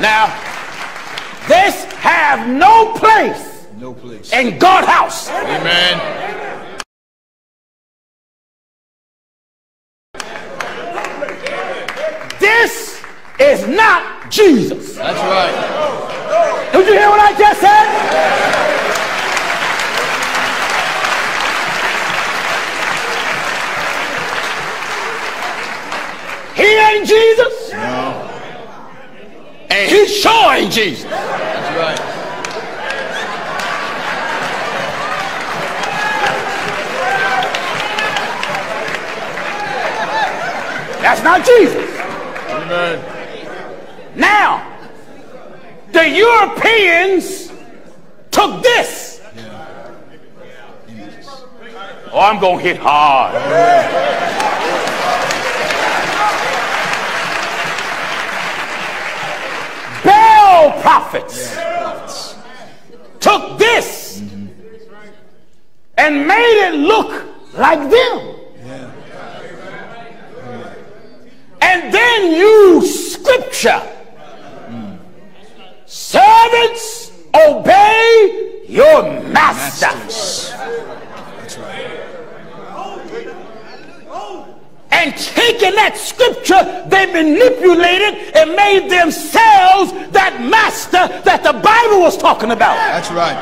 Now, this have no place, in God's house. Amen. This is not Jesus. That's right. Did you hear what I just said? He ain't Jesus, no. And he sure ain't Jesus. That's right. That's not Jesus. Amen. Now, the Europeans took this. Yeah. Oh, I'm going to hit hard. Yeah. Prophets took this and made it look like them, and then used scripture. Servants, obey your masters, and taking that scripture, they manipulated and made themselves that master that the Bible was talking about. That's right.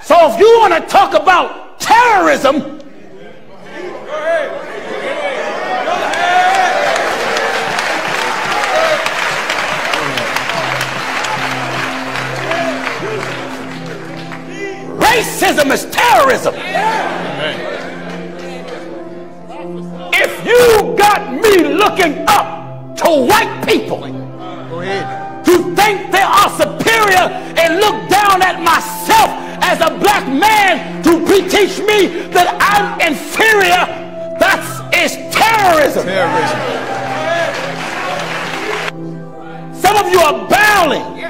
So if you want to talk about terrorism, racism is terrorism. Amen. You got me looking up to white people. Go ahead. You think they are superior and look down at myself as a black man to teach me that I'm inferior. That is terrorism. Terrorism. Some of you are bowing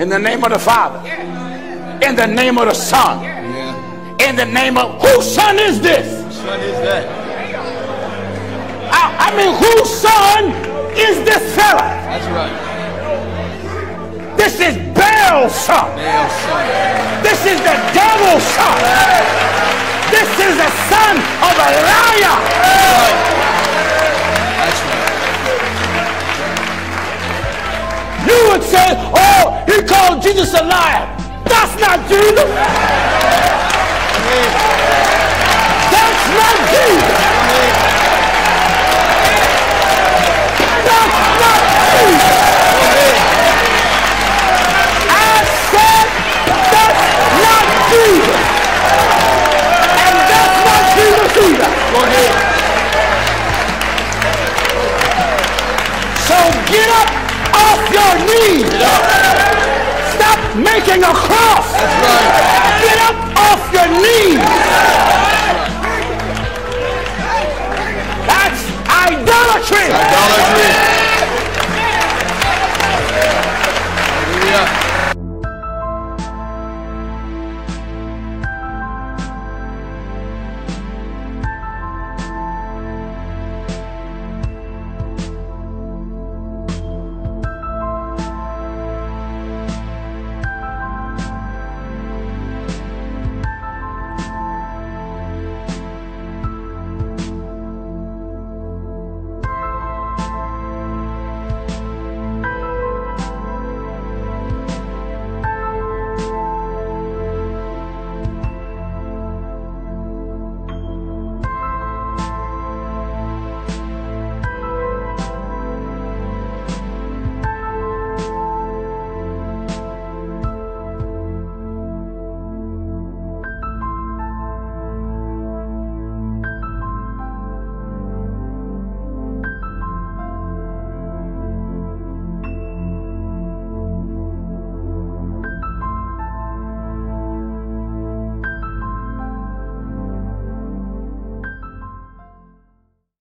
in the name of the Father, in the name of the Son, in the name of whose son is this? Whose son is that? I mean, whose son is this fella? That's right. This is Baal's son. Baal's son. This is the devil's son. This is the son of a liar. That's right. That's right. You would say, oh, he called Jesus a liar. That's not Jesus. That's not Jesus. So get up off your knees. Stop making a cross. Get up off your knees. That's idolatry.